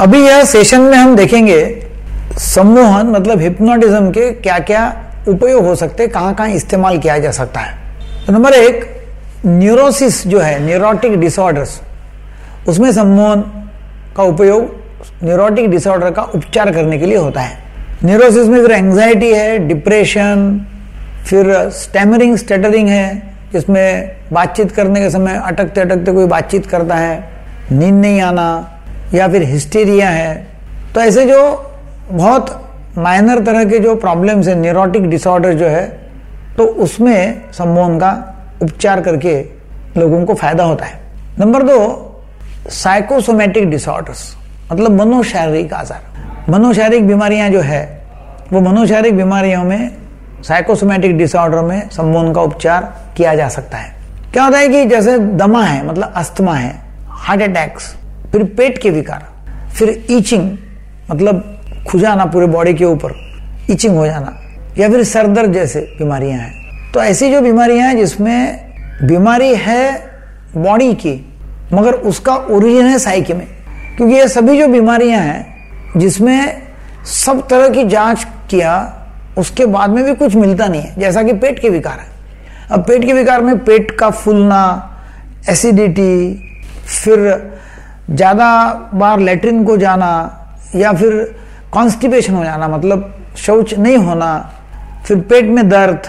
अभी यह सेशन में हम देखेंगे सम्मोहन मतलब हिप्नोटिज्म के क्या क्या उपयोग हो सकते हैं, कहाँ कहाँ इस्तेमाल किया जा सकता है। तो नंबर एक, न्यूरोसिस जो है न्यूरोटिक डिसऑर्डर्स, उसमें सम्मोहन का उपयोग न्यूरोटिक डिसऑर्डर का उपचार करने के लिए होता है। न्यूरोसिस में फिर एंग्जाइटी है, डिप्रेशन, फिर स्टैमरिंग स्टटरिंग है जिसमें बातचीत करने के समय अटकते अटकते कोई बातचीत करता है, नींद नहीं आना या फिर हिस्टीरिया है। तो ऐसे जो बहुत माइनर तरह के जो प्रॉब्लम्स हैं न्यूरोटिक डिसऑर्डर जो है, तो उसमें सम्मोहन का उपचार करके लोगों को फायदा होता है। नंबर दो, साइकोसोमेटिक डिसऑर्डर्स मतलब मनोशारीरिक आजार, मनोशारीरिक बीमारियां जो है वो मनोशारीरिक बीमारियों में साइकोसोमेटिक डिसऑर्डर में सम्मोहन का उपचार किया जा सकता है। क्या होता है कि जैसे दमा है मतलब अस्थमा है, हार्ट अटैक्स, फिर पेट के विकार, फिर ईचिंग मतलब खुजाना पूरे बॉडी के ऊपर, ईचिंग हो जाना, या फिर सर दर्द जैसे बीमारियां हैं। तो ऐसी जो बीमारियां हैं जिसमें बीमारी है बॉडी की मगर उसका ओरिजिन है साइकी में, क्योंकि ये सभी जो बीमारियां हैं जिसमें सब तरह की जांच किया उसके बाद में भी कुछ मिलता नहीं है, जैसा कि पेट के विकार है। अब पेट के विकार में पेट का फूलना, एसिडिटी, फिर ज़्यादा बार लेटरिन को जाना या फिर कॉन्स्टिपेशन हो जाना मतलब शौच नहीं होना, फिर पेट में दर्द,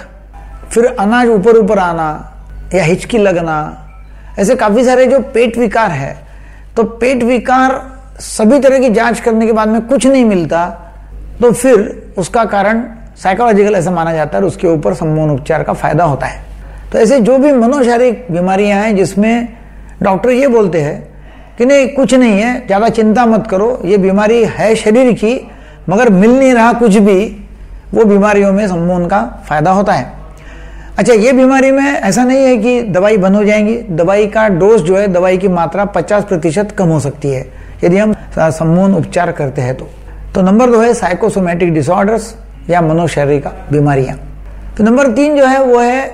फिर अनाज ऊपर ऊपर आना या हिचकी लगना, ऐसे काफ़ी सारे जो पेट विकार है। तो पेट विकार सभी तरह की जांच करने के बाद में कुछ नहीं मिलता, तो फिर उसका कारण साइकोलॉजिकल ऐसा माना जाता है, उसके ऊपर सम्मोहन उपचार का फायदा होता है। तो ऐसे जो भी मनोशारीरिक बीमारियाँ हैं जिसमें डॉक्टर ये बोलते हैं कि नहीं कुछ नहीं है, ज़्यादा चिंता मत करो, ये बीमारी है शरीर की मगर मिल नहीं रहा कुछ भी, वो बीमारियों में सम्मोहन का फायदा होता है। अच्छा, ये बीमारी में ऐसा नहीं है कि दवाई बंद हो जाएंगी, दवाई का डोज जो है दवाई की मात्रा 50% कम हो सकती है यदि हम सम्मोहन उपचार करते हैं तो। तो नंबर दो है साइकोसोमेटिक डिसऑर्डर्स या मनोशारीरिक बीमारियाँ। तो नंबर तीन जो है वो है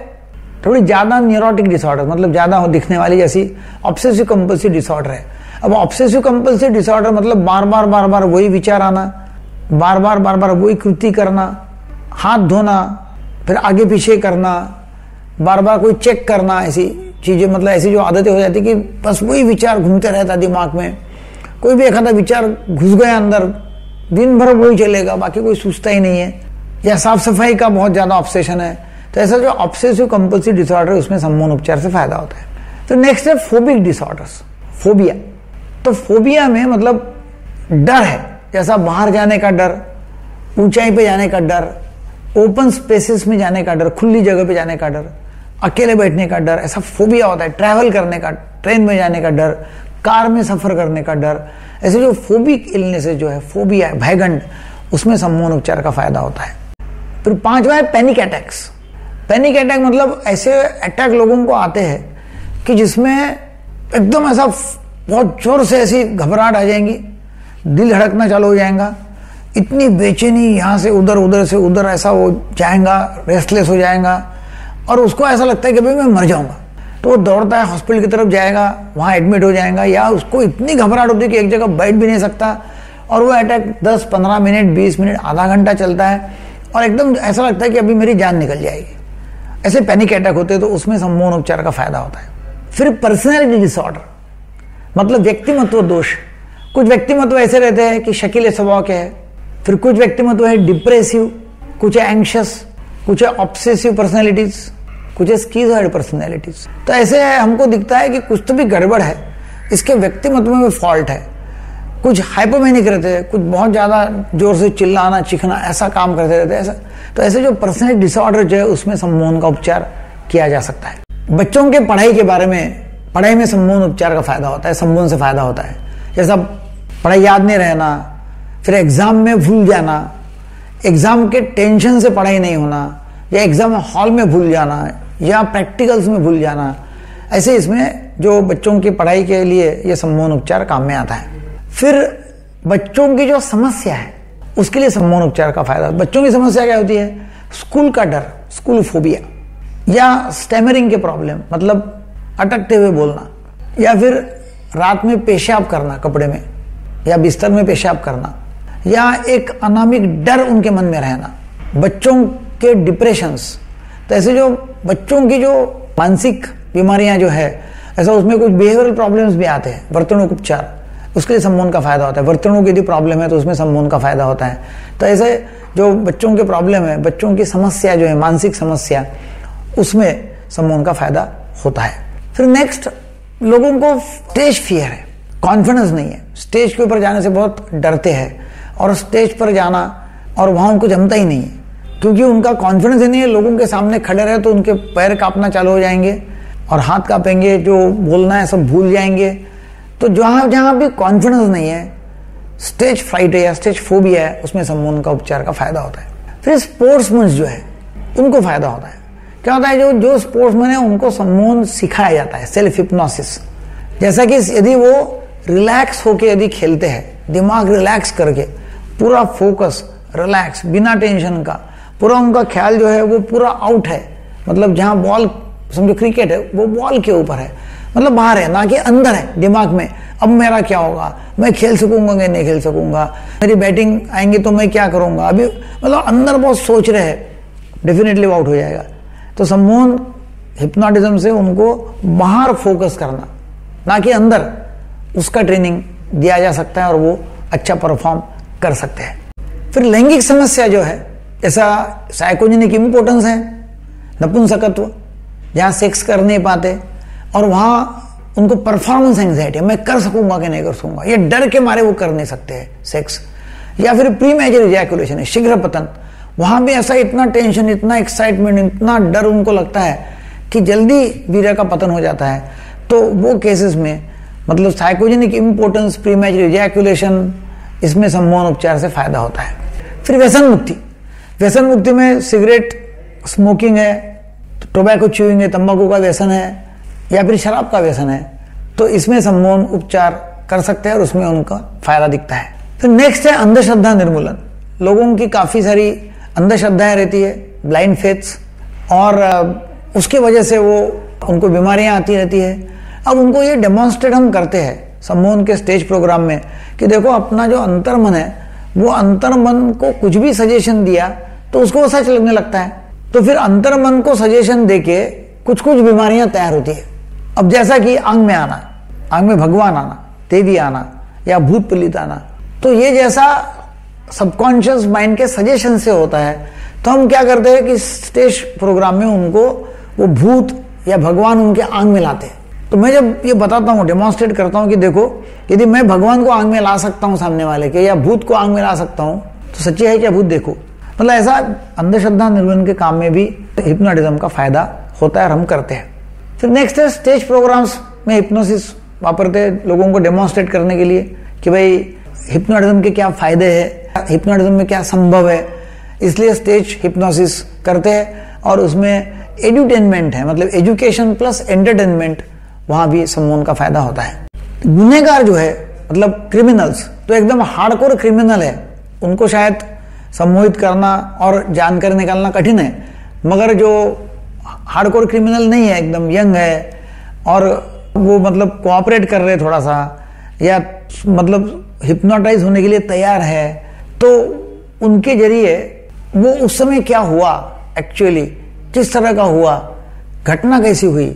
थोड़ी ज़्यादा न्यूरोटिक डिसऑर्डर मतलब ज़्यादा हो दिखने वाली, जैसी ऑब्सेसिव कंपल्सिव डिसऑर्डर है। अब ऑब्सेसिव कंपल्सिव डिसऑर्डर मतलब बार बार वही विचार आना, बार बार वही कृति करना, हाथ धोना, फिर आगे पीछे करना, बार कोई चेक करना, ऐसी चीज़ें मतलब ऐसी जो आदतें हो जाती कि बस वही विचार घूमते रहता दिमाग में, कोई भी एक आधा विचार घुस गया अंदर, दिन भर वही चलेगा, बाकी कोई सोचता ही नहीं है। या साफ सफाई का बहुत ज़्यादा ऑब्सेशन है, तो ऐसा जो ऑब्सेसिव कंपल्सिव डिसऑर्डर है उसमें सम्मोहन उपचार से फायदा होता है। तो नेक्स्ट है फोबिक डिसऑर्डर्स, फोबिया। तो फोबिया में मतलब डर है, जैसा बाहर जाने का डर, ऊंचाई पे जाने का डर, ओपन स्पेसेस में जाने का डर, खुली जगह पे जाने का डर, अकेले बैठने का डर, ऐसा फोबिया होता है। ट्रैवल करने का, ट्रेन में जाने का डर, कार में सफ़र करने का डर, ऐसे जो फोबिक इलनेसेस जो है, फोबिया है, भयगंड, उसमें सम्मोहन उपचार का फायदा होता है। फिर पाँचवा है पैनिक अटैक्स। पैनिक अटैक मतलब ऐसे अटैक लोगों को आते हैं कि जिसमें एकदम ऐसा बहुत जोर से ऐसी घबराहट आ जाएंगी, दिल धड़कना चालू हो जाएगा, इतनी बेचैनी, यहाँ से उधर उधर से उधर ऐसा हो जाएगा, रेस्टलेस हो जाएगा और उसको ऐसा लगता है कि भाई मैं मर जाऊँगा। तो वो दौड़ता है हॉस्पिटल की तरफ जाएगा, वहाँ एडमिट हो जाएगा, या उसको इतनी घबराहट होती है कि एक जगह बैठ भी नहीं सकता और वो अटैक 10-15 मिनट 20 मिनट आधा घंटा चलता है और एकदम ऐसा लगता है कि अभी मेरी जान निकल जाएगी, ऐसे पैनिक अटैक होते हैं। तो उसमें सम्मोहन उपचार का फायदा होता है। फिर पर्सनैलिटी डिसऑर्डर मतलब व्यक्तिमत्व दोष। कुछ व्यक्तिमत्व ऐसे रहते हैं कि शकीले स्वभाव के हैं, फिर कुछ व्यक्तिमत्व है डिप्रेसिव, कुछ है एंक्शस, कुछ है ऑब्सेसिव पर्सनैलिटीज, कुछ है स्किज़ोइड पर्सनैलिटीज। तो ऐसे हमको दिखता है कि कुछ तो भी गड़बड़ है, इसके व्यक्तिमत्व में फॉल्ट है। कुछ हाइपोमैनिक रहते हैं, कुछ बहुत ज़्यादा जोर से चिल्लाना चीखना ऐसा काम करते रहते हैं, ऐसा। तो ऐसे जो पर्सनैलिटी डिसऑर्डर जो है उसमें सम्मोहन का उपचार किया जा सकता है। बच्चों के पढ़ाई के बारे में, पढ़ाई में सम्मोहन उपचार का फायदा होता है, सम्मोहन से फायदा होता है। जैसा पढ़ाई याद नहीं रहना, फिर एग्ज़ाम में भूल जाना, एग्ज़ाम के टेंशन से पढ़ाई नहीं होना, या एग्ज़ाम हॉल में भूल जाना, या प्रैक्टिकल्स में भूल जाना, ऐसे इसमें जो बच्चों की पढ़ाई के लिए ये सम्मोहन उपचार काम में आता है। फिर बच्चों की जो समस्या है उसके लिए सम्मोहन उपचार का फायदा। बच्चों की समस्या क्या होती है? स्कूल का डर, स्कूल फोबिया, या स्टैमरिंग के प्रॉब्लम मतलब अटकते हुए बोलना, या फिर रात में पेशाब करना कपड़े में, या बिस्तर में पेशाब करना या एक अनामिक डर उनके मन में रहना, बच्चों के डिप्रेशंस, तो ऐसे जो बच्चों की जो मानसिक बीमारियां जो है ऐसा उसमें कुछ बिहेवियरल प्रॉब्लम्स भी आते हैं। वर्तणुक उपचार, उसके लिए संमोहन का फ़ायदा होता है। वर्तणुक यदि प्रॉब्लम है तो उसमें संमोहन का फ़ायदा होता है। तो ऐसे जो बच्चों के प्रॉब्लम है, बच्चों की समस्या जो है मानसिक समस्या, उसमें संमोहन का फ़ायदा होता है। फिर नेक्स्ट, लोगों को स्टेज फियर है, कॉन्फिडेंस नहीं है, स्टेज के ऊपर जाने से बहुत डरते हैं और स्टेज पर जाना और वहाँ उनको जमता ही नहीं है क्योंकि उनका कॉन्फिडेंस ही नहीं है। लोगों के सामने खड़े रहे तो उनके पैर कांपना चालू हो जाएंगे और हाथ कांपेंगे, जो बोलना है सब भूल जाएंगे। तो जहाँ जहाँ भी कॉन्फिडेंस नहीं है, स्टेज फ्राइट है या स्टेज फोबिया है, उसमें संमोहन का उपचार का फायदा होता है। फिर स्पोर्ट्समैन जो है उनको फायदा होता है। क्या होता है, जो स्पोर्ट्समैन है उनको संमोहन सिखाया जाता है, सेल्फ हिप्नोसिस। जैसा कि यदि वो रिलैक्स होके यदि खेलते हैं, दिमाग रिलैक्स करके, पूरा फोकस रिलैक्स बिना टेंशन का, पूरा उनका ख्याल जो है वो पूरा आउट है, मतलब जहाँ बॉल, समझो क्रिकेट है वो बॉल के ऊपर है, मतलब बाहर है, ना कि अंदर है दिमाग में। अब मेरा क्या होगा, मैं खेल सकूंगा या नहीं खेल सकूंगा, मेरी बैटिंग आएंगे तो मैं क्या करूंगा, अभी मतलब अंदर बहुत सोच रहे हैं, डेफिनेटली वो आउट हो जाएगा। तो संमोहन हिप्नोटिज्म से उनको बाहर फोकस करना, ना कि अंदर, उसका ट्रेनिंग दिया जा सकता है और वो अच्छा परफॉर्म कर सकते हैं। फिर लैंगिक समस्या जो है, ऐसा साइकोजेनिक इम्पोर्टेंस है, नपुंसकत्व, जहाँ सेक्स कर नहीं पाते और वहाँ उनको परफॉर्मेंस एंग्जाइटी, मैं कर सकूंगा कि नहीं कर सकूंगा, ये डर के मारे वो कर नहीं सकते हैं सेक्स। या फिर प्रीमैच्योर इजैकुलेशन है, शीघ्र पतन, वहाँ भी ऐसा इतना टेंशन, इतना एक्साइटमेंट, इतना डर उनको लगता है कि जल्दी वीर्य का पतन हो जाता है। तो वो केसेस में मतलब साइकोजेनिक इम्पोर्टेंस, प्रीमैच्योर इजैकुलेशन, इसमें संमोहन उपचार से फायदा होता है। फिर व्यसन मुक्ति, व्यसन मुक्ति में सिगरेट स्मोकिंग है, टोबैको च्यूइंग है, तंबाकू का व्यसन है या फिर शराब का व्यसन है, तो इसमें संमोहन उपचार कर सकते हैं और उसमें उनका फायदा दिखता है। फिर नेक्स्ट है अंधश्रद्धा निर्मूलन। लोगों की काफ़ी सारी अंधश्रद्धाएं रहती है, ब्लाइंड फेथ्स, और उसके वजह से वो उनको बीमारियां आती रहती है। अब उनको ये डेमोन्स्ट्रेट हम करते हैं संमोहन के स्टेज प्रोग्राम में कि देखो अपना जो अंतर्मन है, वो अंतर्मन को कुछ भी सजेशन दिया तो उसको वो सच लगने लगता है। तो फिर अंतर्मन को सजेशन देके कुछ कुछ बीमारियां तैयार होती है। अब जैसा कि आंग में आना, आंग में भगवान आना, देवी आना या भूत प्रेत आना, तो ये जैसा सबकॉन्शियस माइंड के सजेशन से होता है। तो हम क्या करते हैं कि स्टेज प्रोग्राम में उनको वो भूत या भगवान उनके आंग में लाते हैं। तो मैं जब ये बताता हूँ, डेमोन्स्ट्रेट करता हूँ कि देखो यदि मैं भगवान को आंग में ला सकता हूँ सामने वाले के, या भूत को आंग में ला सकता हूँ, तो सच्ची है क्या भूत देखो, मतलब ऐसा अंधश्रद्धा निर्मूलन के काम में भी हिप्नोटिज्म का फायदा होता है और हम करते हैं। फिर नेक्स्ट है स्टेज प्रोग्राम्स में हिप्नोसिस वापरते हैं लोगों को डेमोन्स्ट्रेट करने के लिए कि भाई हिप्नोटिज्म के क्या फायदे है, हिप्नोटिज्म में क्या संभव है, इसलिए स्टेज हिप्नोसिस करते हैं। और उसमें एडुटेनमेंट है, मतलब एजुकेशन प्लस एंटरटेनमेंट, वहाँ भी संमोहन का फायदा होता है। गुनहगार जो है, मतलब क्रिमिनल्स, तो एकदम हार्डकोर क्रिमिनल है, उनको शायद सम्मोहित करना और जानकारी निकालना कठिन है, मगर जो हार्डकोर क्रिमिनल नहीं है, एकदम यंग है और वो मतलब कोऑपरेट कर रहे थोड़ा सा, या मतलब हिप्नोटाइज होने के लिए तैयार है, तो उनके जरिए वो उस समय क्या हुआ एक्चुअली, किस तरह का हुआ, घटना कैसी हुई,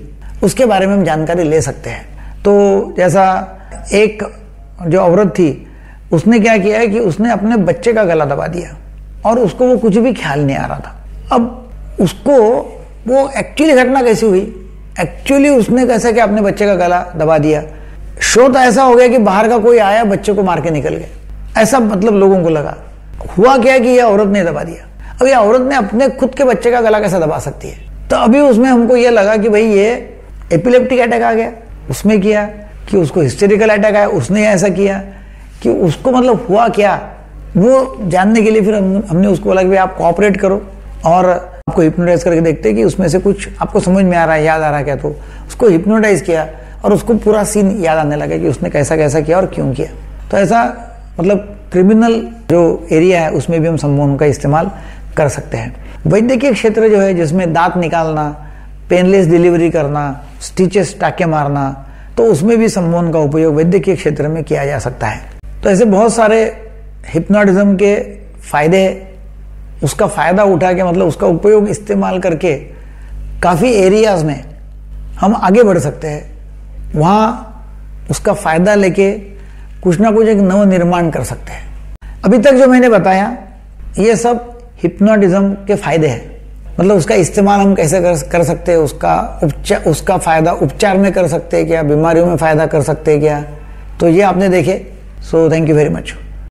उसके बारे में हम जानकारी ले सकते हैं। तो जैसा एक जो औरत थी, उसने क्या किया है कि उसने अपने बच्चे का गला दबा दिया और उसको वो कुछ भी ख्याल नहीं आ रहा था। अब उसको वो एक्चुअली घटना कैसी हुई, एक्चुअली उसने कैसा कि अपने बच्चे का गला दबा दिया, शो तो ऐसा हो गया कि बाहर का कोई आया, बच्चे को मार के निकल गए, ऐसा मतलब लोगों को लगा। हुआ क्या कि यह औरत ने दबा दिया। अब यह औरत ने अपने खुद के बच्चे का गला कैसा दबा सकती है, तो अभी उसमें हमको ये लगा कि भाई ये एपिलेप्टिक अटैक आ गया, उसमें किया कि उसको हिस्टेरिकल अटैक आया, उसने ऐसा किया कि उसको मतलब हुआ क्या, वो जानने के लिए फिर हमने उसको बोला कि भाई आप कोऑपरेट करो और आपको हिप्नोटाइज करके देखते कि उसमें से कुछ आपको समझ में आ रहा है, याद आ रहा है क्या। तो उसको हिप्नोटाइज किया और उसको पूरा सीन याद आने लगा कि उसने कैसा कैसा किया और क्यों किया। तो ऐसा मतलब क्रिमिनल जो एरिया है उसमें भी हम संमोहन का इस्तेमाल कर सकते हैं। वैद्यकीय क्षेत्र जो है, जिसमें दांत निकालना, पेनलेस डिलीवरी करना, स्टिचेस टाके मारना, तो उसमें भी संमोहन का उपयोग वैद्यकीय क्षेत्र में किया जा सकता है। तो ऐसे बहुत सारे हिप्नोटिज्म के फायदे, उसका फ़ायदा उठा के मतलब उसका उपयोग इस्तेमाल करके काफ़ी एरियाज़ में हम आगे बढ़ सकते हैं, वहाँ उसका फ़ायदा लेके कुछ ना कुछ एक नव निर्माण कर सकते हैं। अभी तक जो मैंने बताया ये सब हिप्नोटिज्म के फ़ायदे हैं, मतलब उसका इस्तेमाल हम कैसे कर सकते हैं, उसका फ़ायदा उपचार में कर सकते हैं क्या, बीमारियों में फ़ायदा कर सकते हैं क्या, तो ये आपने देखे। So thank you very much.